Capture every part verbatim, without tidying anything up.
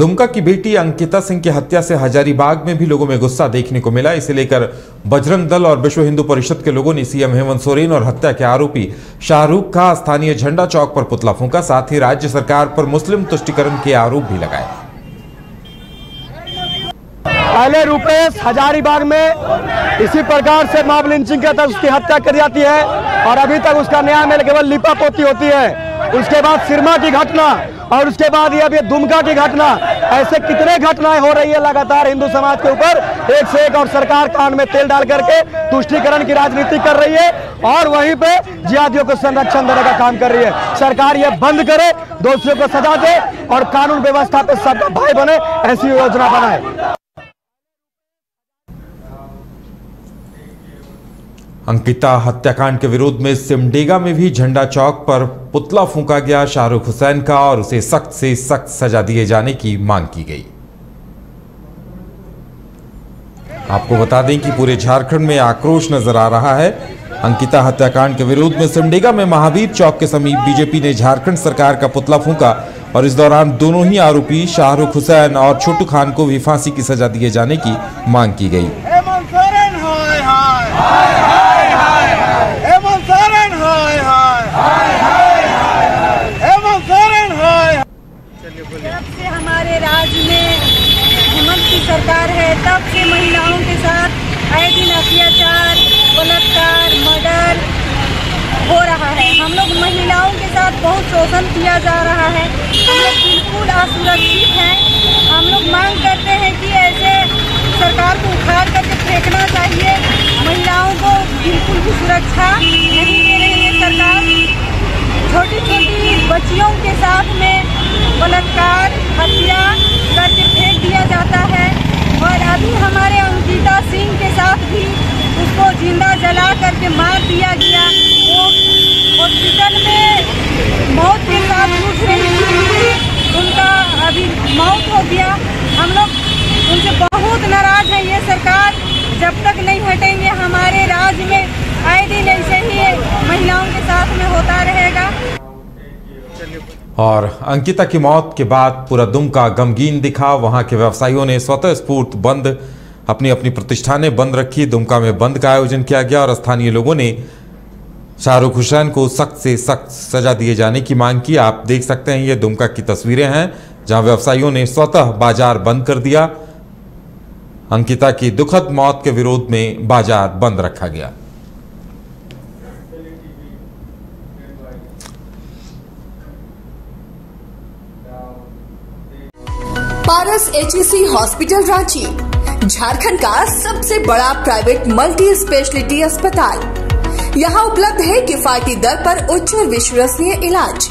दुमका की बेटी अंकिता सिंह की हत्या से हजारीबाग में भी लोगों में गुस्सा देखने को मिला। इसे लेकर बजरंग दल और विश्व हिंदू परिषद के लोगों ने सीएम हेमंत सोरेन और हत्या के आरोपी शाहरुख का स्थानीय झंडा चौक पर पुतला फूंका। साथ ही राज्य सरकार पर मुस्लिम तुष्टीकरण के आरोप भी लगाए। पहले रुपेश हजारीबाग में इसी प्रकार से मॉब लिंचिंग के तहत उसकी हत्या कर जाती है और अभी तक उसका न्याय में केवल लिपापोती होती है। उसके बाद सिरमा की घटना और उसके बाद ये अभी दुमका की घटना, ऐसे कितने घटनाएं हो रही है लगातार हिंदू समाज के ऊपर एक से एक, और सरकार कान में तेल डाल करके तुष्टीकरण की राजनीति कर रही है और वहीं पे जिहादियों को संरक्षण देने का काम कर रही है। सरकार ये बंद करे, दोषियों को सजा दे और कानून व्यवस्था पे सबका भाई बने, ऐसी योजना बनाए। अंकिता हत्याकांड के विरोध में सिमडेगा में भी झंडा चौक पर पुतला फूंका गया शाहरुख हुसैन का और उसे सख्त से सख्त सजा दिए जाने की मांग की गई। आपको बता दें कि पूरे झारखंड में आक्रोश नजर आ रहा है। अंकिता हत्याकांड के विरोध में सिमडेगा में महावीर चौक के समीप बीजेपी ने झारखंड सरकार का पुतला फूंका और इस दौरान दोनों ही आरोपी शाहरुख हुसैन और छोटू खान को भी फांसी की सजा दिए जाने की मांग की गई। जब से हमारे राज्य में हेमंत की सरकार है तब से महिलाओं के साथ आए दिन अत्याचार, बलात्कार, मर्डर हो रहा है। हम लोग महिलाओं के साथ बहुत शोषण किया जा रहा है, हम लोग बिल्कुल असुरक्षित हैं। हम लोग मांग करते हैं कि ऐसे सरकार को उखाड़ करके फेंकना चाहिए। महिलाओं को बिल्कुल भी सुरक्षा नहीं दे रही है सरकार। छोटी छोटी बच्चियों के साथ में बलात्कार, हत्या करके फेंक दिया जाता है और अभी हमारे अंकिता सिंह के साथ भी उसको जिंदा जला करके मार दिया गया। वो हॉस्पिटल में मौत के साथ पूछ रही थी, उनका अभी मौत हो गया। हम लोग उनसे बहुत नाराज हैं। ये सरकार जब तक नहीं हटेंगे हमारे राज्य में आए दिन ऐसे ही महिलाओं के साथ में होता रहेगा। और अंकिता की मौत के बाद पूरा दुमका गमगीन दिखा। वहां के व्यवसायियों ने स्वतः स्फूर्त बंद, अपनी अपनी प्रतिष्ठानें बंद रखी। दुमका में बंद का आयोजन किया गया और स्थानीय लोगों ने शाहरुख हुसैन को सख्त से सख्त सजा दिए जाने की मांग की। आप देख सकते हैं ये दुमका की तस्वीरें हैं जहां व्यवसायियों ने स्वतः बाजार बंद कर दिया। अंकिता की दुखद मौत के विरोध में बाजार बंद रखा गया। Paras H E C hospital Ranchi, Jharkhand का सबसे बड़ा प्राइवेट मल्टी स्पेशलिटी अस्पताल। यहाँ उपलब्ध है किफायती दर पर उच्च और विश्वसनीय इलाज,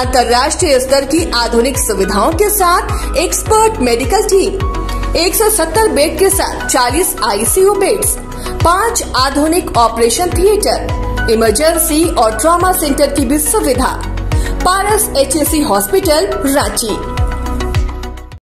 अंतर्राष्ट्रीय स्तर की आधुनिक सुविधाओं के साथ एक्सपर्ट मेडिकल टीम, एक सौ सत्तर बेड के साथ चालीस आई सी यू बेड्स, पाँच आधुनिक ऑपरेशन थिएटर, इमरजेंसी और ट्रॉमा सेंटर की भी सुविधा। Paras H E C hospital Ranchi.